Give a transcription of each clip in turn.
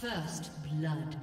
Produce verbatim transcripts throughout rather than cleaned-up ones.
First blood.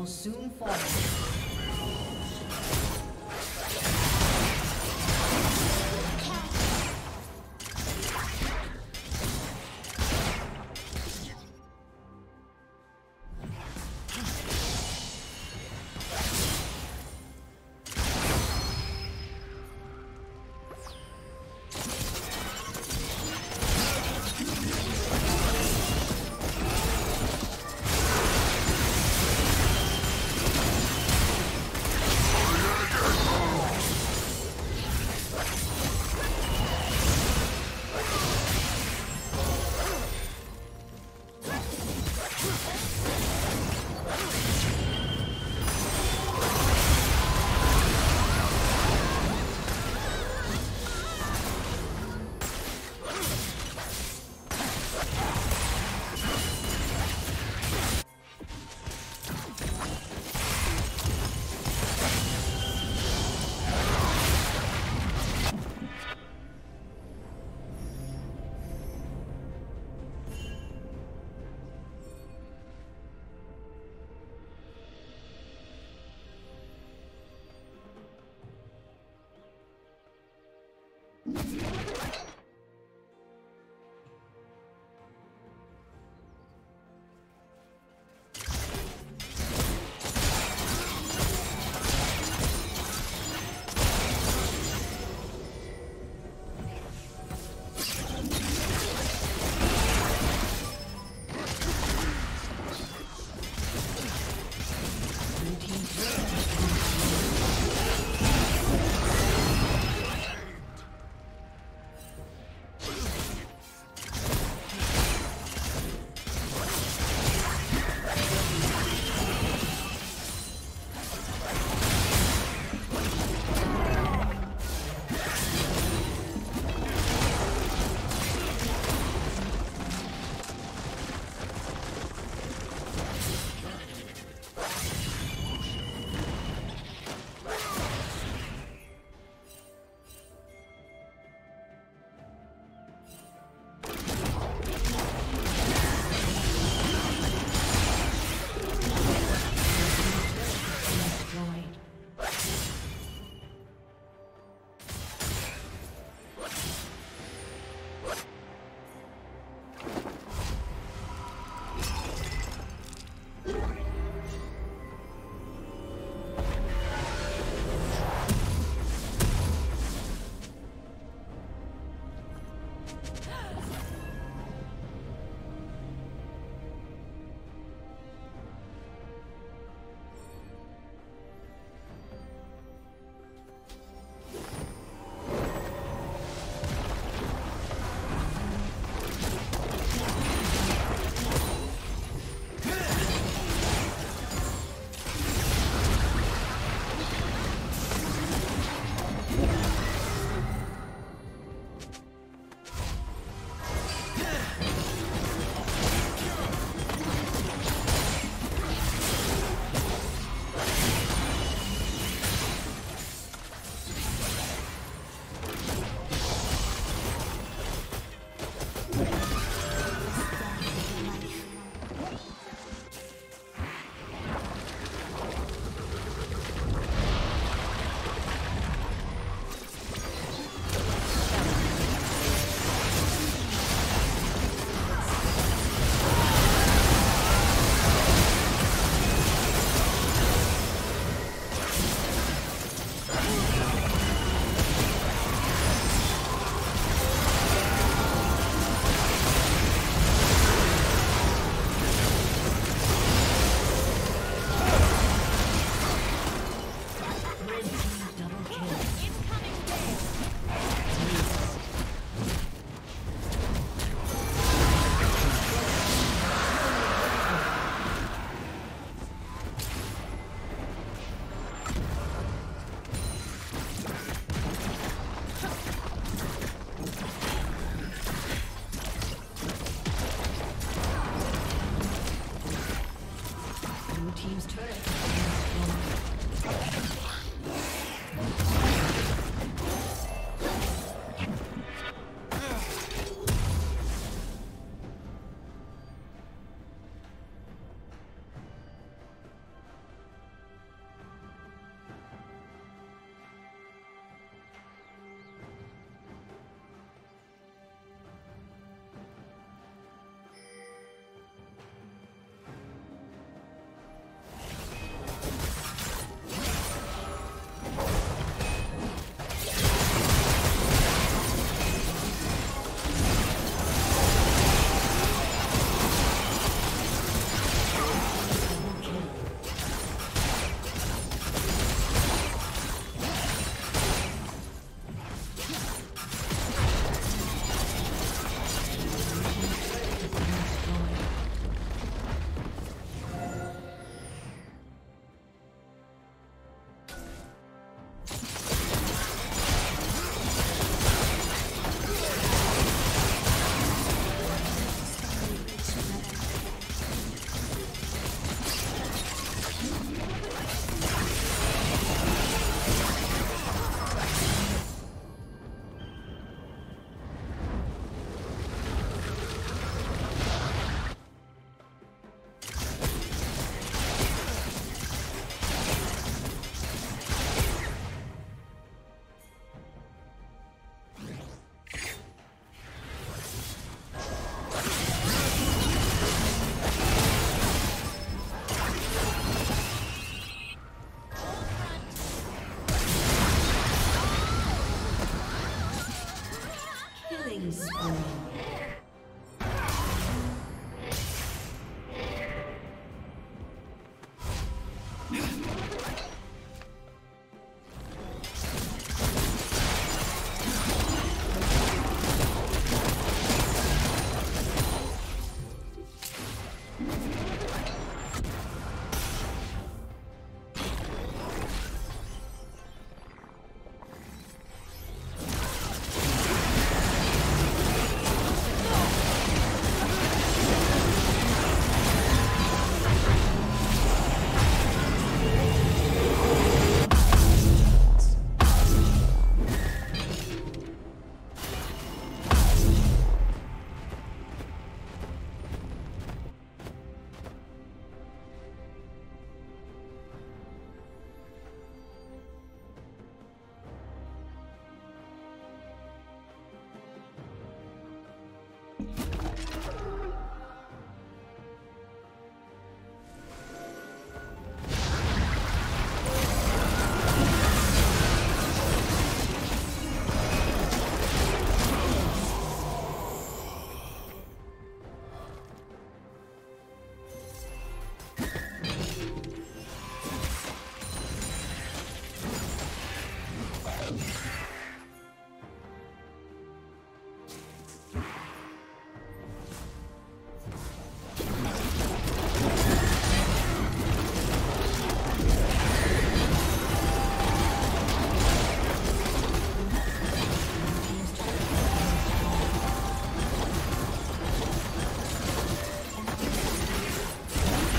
will soon fall.